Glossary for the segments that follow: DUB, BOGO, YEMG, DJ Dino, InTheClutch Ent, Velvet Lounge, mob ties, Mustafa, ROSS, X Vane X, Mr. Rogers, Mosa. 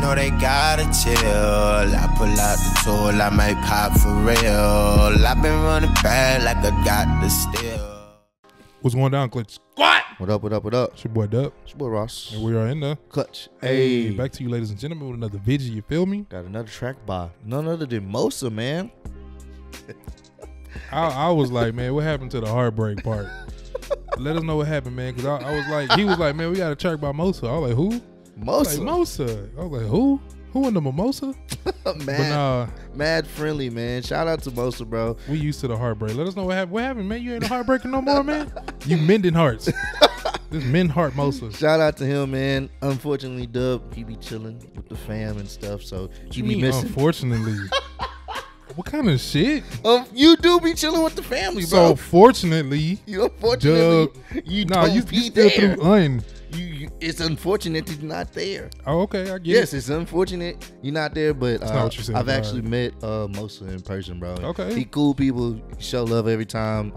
know they gotta chill. I pull out the tool, I might pop for real. I've been running bad like I got the steal. What's going down, Clutch? What? What up, what up, what up? It's your boy Dub. It's your boy Ross. And we are in the Clutch. Hey, back to you, ladies and gentlemen, with another video, you feel me? Got another track by none other than Mosa, man. I was like, man, what happened to the heartbreak part? Let us know what happened, man, because I was like, he was like, man, we got a track by Mosa. I was like, who? Mosa. I was like, who? Who in the mimosa? mad friendly, man. Shout out to Mosa, bro. We used to the heartbreak. Let us know what happened. What happened, man? You ain't a heartbreaker no more, man. You mending hearts. This men heart Mosa. Shout out to him, man. Unfortunately, Dub, he be chilling with the fam and stuff, so he be missing. Unfortunately. What kind of shit? You do be chilling with the family, bro. So fortunately, it's unfortunate that you're not there. Oh, okay, I get it. Yes, it's unfortunate you're not there, but I've actually met Mosa in person, bro. Okay. He cool people, show love every time.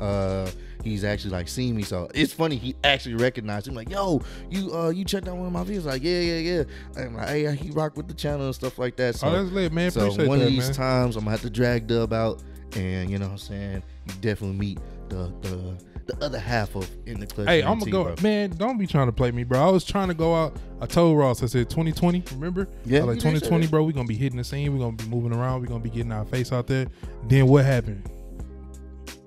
He's actually like seen me, so it's funny he actually recognized him. Like, yo, you checked out one of my videos? Like, yeah. I'm like, hey, he rocked with the channel and stuff like that. So, oh, that's lit, man. So one of these times, I'm gonna have to drag Dub out, and you know what I'm saying, you definitely meet the other half of In the Clutch. Hey, I'm gonna go, bro. Man, don't be trying to play me, bro. I was trying to go out. I told Ross, I said 2020, remember? Yeah, like 2020, bro, we gonna be hitting the scene, we gonna be moving around, we gonna be getting our face out there. Then what happened?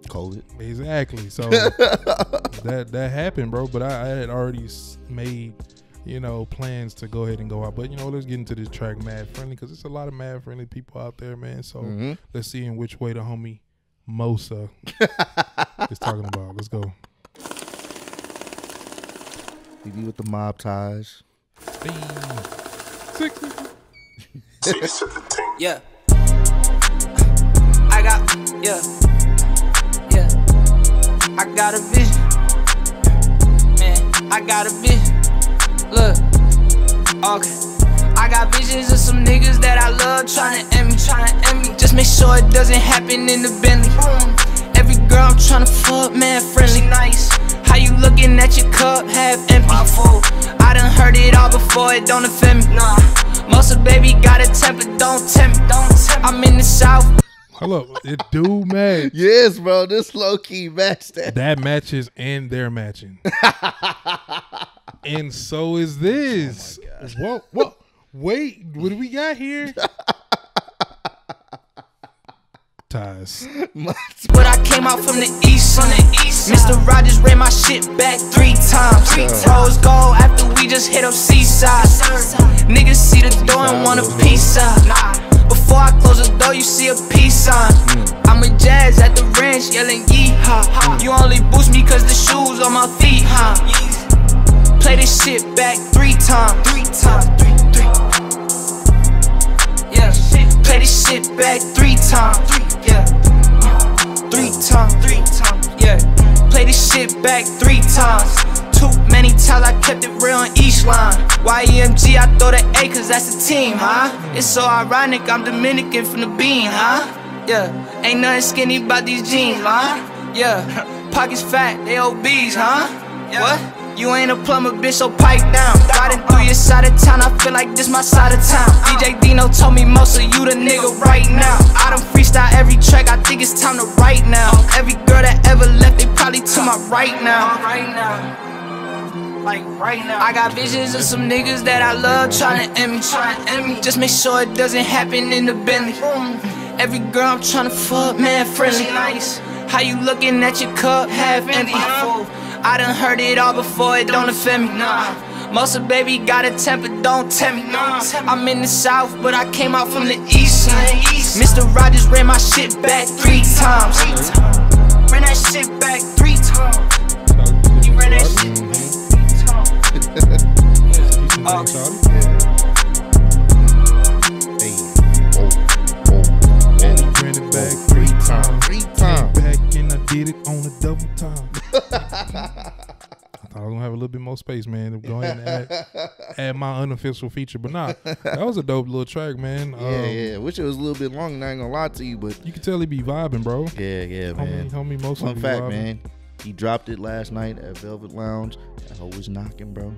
COVID. Exactly. So that happened, bro. But I had already made, you know, plans to go ahead and go out. But you know, let's get into this track, Mad Friendly, because it's a lot of mad friendly people out there, man. So let's see in which way the homie Mosa is talking about. Let's go. You be with the mob ties. Yeah. I got a vision. Man, I got a vision. Look, okay. I got visions of some niggas that I love tryna end me. Just make sure it doesn't happen in the Bentley. Every girl I'm tryna fuck, man, friendly, nice. How you looking at your cup, half empty? My fault. I done heard it all before, it don't offend me. Nah, Mosa baby got a temper, don't tempt me. I'm in the south. Hello, it do match. Yes, bro, this low key match that matches, and they're matching. And so is this. Oh, what? Wait, what do we got here? Ties. But I came out from the east. Mr. Rogers ran my shit back 3 times. Rose gold after we just hit up Seaside. Niggas see the door and want a piece out. Nah. Before I close the door, you see a peace sign. I'm with Jazz at the ranch yelling yee-haw. You only boost me cause the shoes on my feet, huh? Yeez. Play this shit back 3 times. 3 times, 3, 3. Yeah, shit. Play this shit back 3 times. 3, yeah. 3 times, 3 times. Yeah. Play this shit back 3 times. Too many times I kept it real on each line. YEMG, I throw the A cause that's the team, huh? It's so ironic, I'm Dominican from the bean, huh? Yeah, ain't nothing skinny about these jeans, huh? Yeah, pockets fat, they obese, huh? Yeah. What? You ain't a plumber, bitch, so pipe down. Riding through your side of town, I feel like this my side of town. DJ Dino told me Mosa, you the nigga right now. I done freestyle every track, I think it's time to write now. Every girl that ever left, they probably to my right now. Like right now. I got visions of some niggas that I love tryna end me. Just make sure it doesn't happen in the Bentley. Every girl I'm tryna fuck, man, friendly, nice. How you looking at your cup, half empty? I done heard it all before, it don't offend me. Nah, Mosa baby got a temper, don't tempt me. I'm in the south, but I came out from the east. Mr. Rogers ran my shit back 3 times. Ran that shit back 3 times. You ran that shit back. And he ran it back 3 times. 3 times. Back and I did it on a double time. I thought I was gonna have a little bit more space, man. Go ahead and add my unofficial feature, but nah, that was a dope little track, man. Yeah. Wish it was a little bit long. I ain't gonna lie to you, but you can tell he be vibing, bro. Yeah, man. Homie, most fun fact, vibing. Man. He dropped it last night at Velvet Lounge. That hoe was knocking, bro.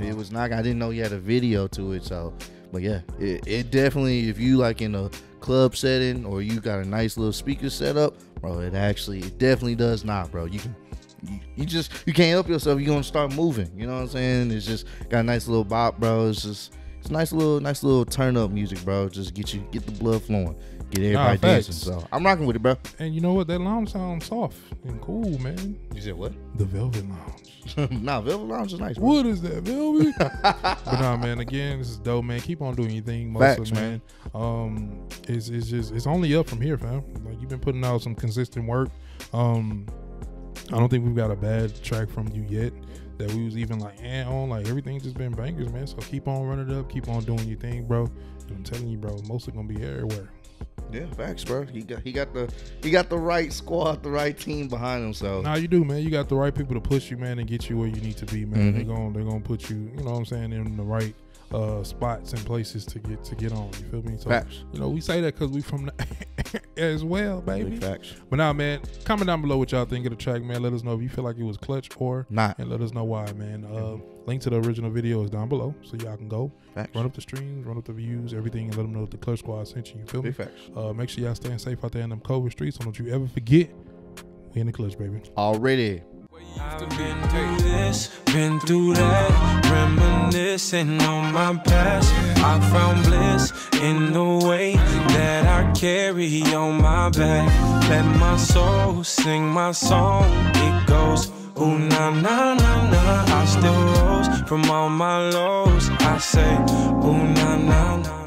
It was knocking. I didn't know he had a video to it, so But yeah, it definitely, if you like in a club setting or you got a nice little speaker set up, bro, it definitely does knock, bro. You can't help yourself. You're gonna start moving. You know what I'm saying? It's just got a nice little bop, bro. It's nice little turn up music, bro. Just get the blood flowing, get everybody dancing. So I'm rocking with it, bro. And you know what? That lounge sounds soft and cool, man. You said what? The Velvet Lounge. Nah, Velvet Lounge is nice, bro. What is that, Velvet? But nah, man. Again, this is dope, man. Keep on doing your thing, Mustafa, man. It's only up from here, fam. Like, you've been putting out some consistent work. I don't think we've got a bad track from you yet that we was even like on. Like, everything's just been bangers, man. So keep on running it up, keep on doing your thing, bro. I'm telling you, bro, mostly gonna be everywhere. Yeah, facts, bro. He got the right squad, the right team behind him. So nah, you do, man. You got the right people to push you, man, and get you where you need to be, man. Mm-hmm. They're gonna put you, you know what I'm saying, in the right spots and places to get on. You feel me? So facts. You know, we say that because we from the as well, baby. Facts. But now, man, comment down below what y'all think of the track, man. Let us know if you feel like it was clutch or not, and let us know why, man. Link to the original video is down below, so y'all can go run up the streams, run up the views, everything, and let them know that the Clutch Squad sent you. You feel me? Facts. Make sure y'all staying safe out there in them COVID streets. So don't you ever forget, we in the clutch, baby. Already. I've been through this, been through that, reminiscing on my past. I found bliss in the way that I carry on my back. Let my soul sing my song, it goes, ooh, na, na, na, na. I still rose from all my lows, I say, ooh, na, na, na.